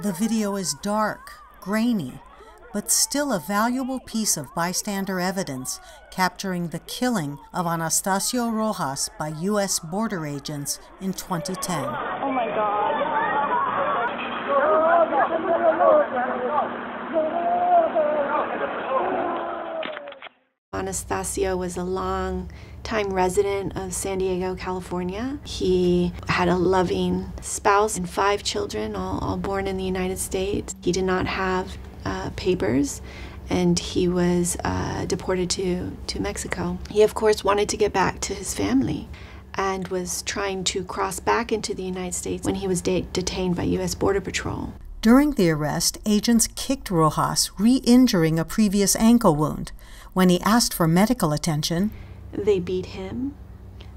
The video is dark, grainy, but still a valuable piece of bystander evidence capturing the killing of Anastasio Rojas by U.S. border agents in 2010. Oh my God. Anastasio was a long-time resident of San Diego, California. He had a loving spouse and 5 children, all born in the United States. He did not have papers, and he was deported to Mexico. He, of course, wanted to get back to his family and was trying to cross back into the United States when he was detained by U.S. Border Patrol. During the arrest, agents kicked Rojas, re-injuring a previous ankle wound. When he asked for medical attention, they beat him,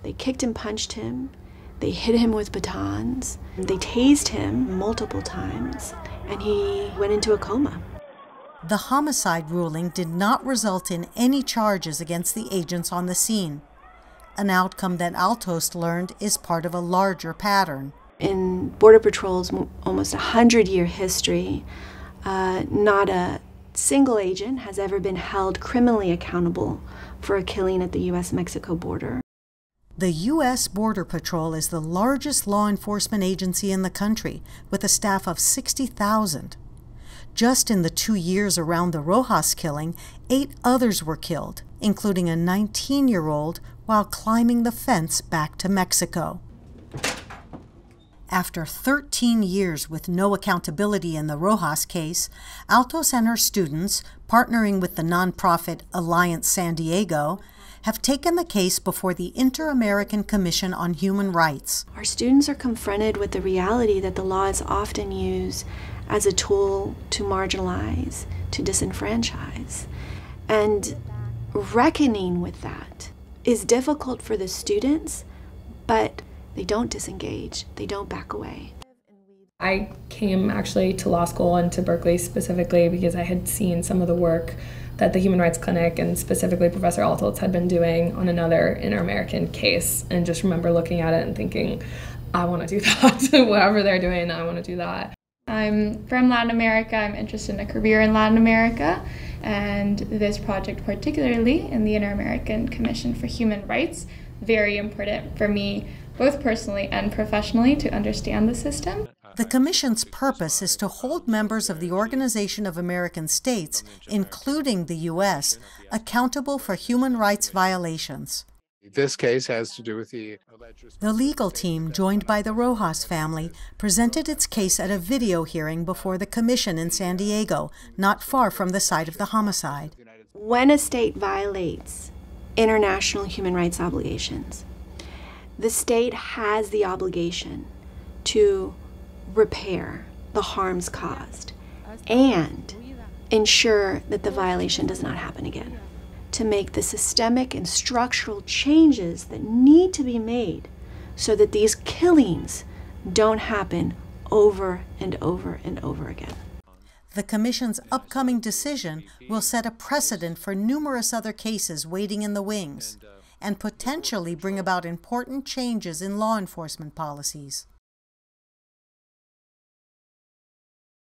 they kicked and punched him, they hit him with batons, they tased him multiple times, and he went into a coma. The homicide ruling did not result in any charges against the agents on the scene, an outcome that Altholz learned is part of a larger pattern. In Border Patrol's almost 100-year history, not a single agent has ever been held criminally accountable for a killing at the U.S.-Mexico border. The U.S. Border Patrol is the largest law enforcement agency in the country, with a staff of 60,000. Just in the 2 years around the Rojas killing, 8 others were killed, including a 19-year-old while climbing the fence back to Mexico. After 13 years with no accountability in the Rojas case, Altholz and her students, partnering with the nonprofit Alliance San Diego, have taken the case before the Inter-American Commission on Human Rights. Our students are confronted with the reality that the law is often used as a tool to marginalize, to disenfranchise. And reckoning with that is difficult for the students, but they don't disengage, they don't back away. I came actually to law school and to Berkeley specifically because I had seen some of the work that the Human Rights Clinic and specifically Professor Altholz had been doing on another Inter-American case, and just remember looking at it and thinking, I want to do that. Whatever they're doing, I want to do that. I'm from Latin America. I'm interested in a career in Latin America, and this project particularly in the Inter-American Commission for Human Rights, very important for me, both personally and professionally, to understand the system. The Commission's purpose is to hold members of the Organization of American States, including the U.S., accountable for human rights violations. This case has to do with the legal team, joined by the Rojas family, presented its case at a video hearing before the Commission in San Diego, not far from the site of the homicide. When a state violates international human rights obligations, the state has the obligation to repair the harms caused and ensure that the violation does not happen again, to make the systemic and structural changes that need to be made so that these killings don't happen over and over and over again. The Commission's upcoming decision will set a precedent for numerous other cases waiting in the wings and potentially bring about important changes in law enforcement policies.